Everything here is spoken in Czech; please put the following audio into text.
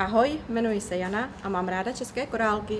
Ahoj, jmenuji se Jana a mám ráda české korálky.